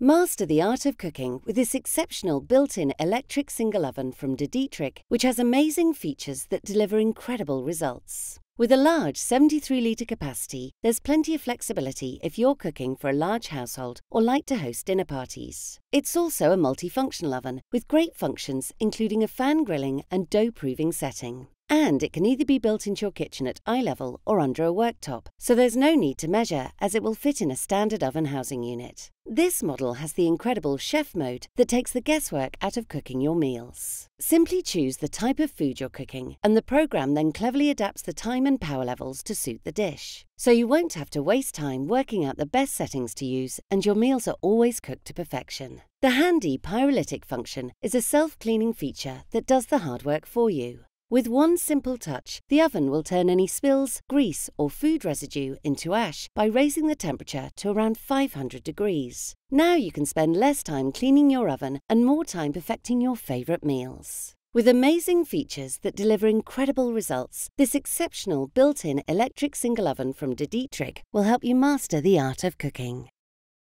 Master the art of cooking with this exceptional built-in electric single oven from De Dietrich, which has amazing features that deliver incredible results. With a large 73-litre capacity, there's plenty of flexibility if you're cooking for a large household or like to host dinner parties. It's also a multifunctional oven with great functions including a fan grilling and dough-proofing setting. And it can either be built into your kitchen at eye level or under a worktop, so there's no need to measure as it will fit in a standard oven housing unit. This model has the incredible Chef Mode that takes the guesswork out of cooking your meals. Simply choose the type of food you're cooking, and the program then cleverly adapts the time and power levels to suit the dish. So you won't have to waste time working out the best settings to use, and your meals are always cooked to perfection. The handy pyrolytic function is a self-cleaning feature that does the hard work for you. With one simple touch, the oven will turn any spills, grease or food residue into ash by raising the temperature to around 500 degrees. Now you can spend less time cleaning your oven and more time perfecting your favorite meals. With amazing features that deliver incredible results, this exceptional built-in electric single oven from De Dietrich will help you master the art of cooking.